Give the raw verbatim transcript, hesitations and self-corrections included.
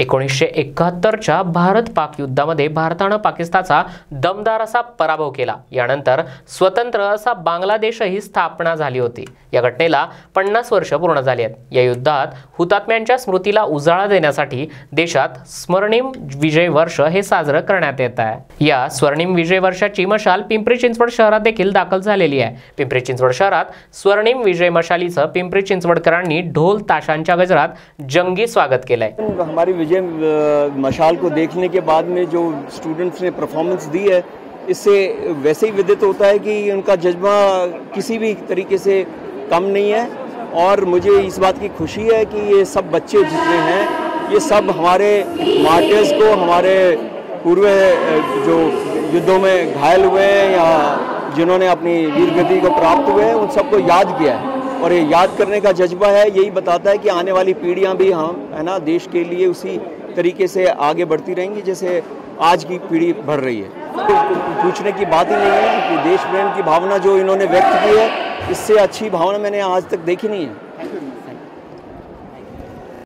एकोणीसशे एकाहत्तरच्या भारत-पाक युद्धामध्ये भारताने पाकिस्तानचा दमदार असा पराभव केला। यानंतर स्वतंत्र असा बांगलादेशही स्थापना झाली होती। या घटनेला पन्नास वर्ष पूर्ण झाली आहेत। या युद्धात हुतात्म्यांच्या स्मृतीला उजाळा देण्यासाठी देशात स्मरणीय विजय वर्ष हे साजरे करण्यात येत आहे। या स्वर्णिम विजय वर्षाची मशाल पिंपरी-चिंचवड शहरात देखील दाखल झालेली आहे। पिंपरी-चिंचवड शहरात स्वर्णिम विजय मशालीचं पिंपरी-चिंचवडकरांनी ढोल ताशांच्या गजरात जंगी स्वागत केले। हमारी विजय मशाल को देखने के बाद में जो स्टूडेंट्स ने परफॉर्मेंस दी है, इससे वैसे ही विदित होता है कि उनका जज्बा किसी भी तरीके से कम नहीं है। और मुझे इस बात की खुशी है कि ये सब बच्चे जितने हैं, ये सब हमारे मार्टर्स को, हमारे पूर्व जो युद्धों में घायल हुए हैं या जिन्होंने अपनी वीरगति को प्राप्त हुए हैं, उन सबको याद किया है। और ये याद करने का जज्बा है, यही बताता है कि आने वाली पीढ़ियां भी हम है ना देश के लिए उसी तरीके से आगे बढ़ती रहेंगी जैसे आज की पीढ़ी बढ़ रही है। पूछने की बात ही नहीं है कि देश प्रेम की भावना जो इन्होंने व्यक्त की है, इससे अच्छी भावना मैंने आज तक देखी नहीं है।